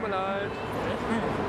Tut mir leid.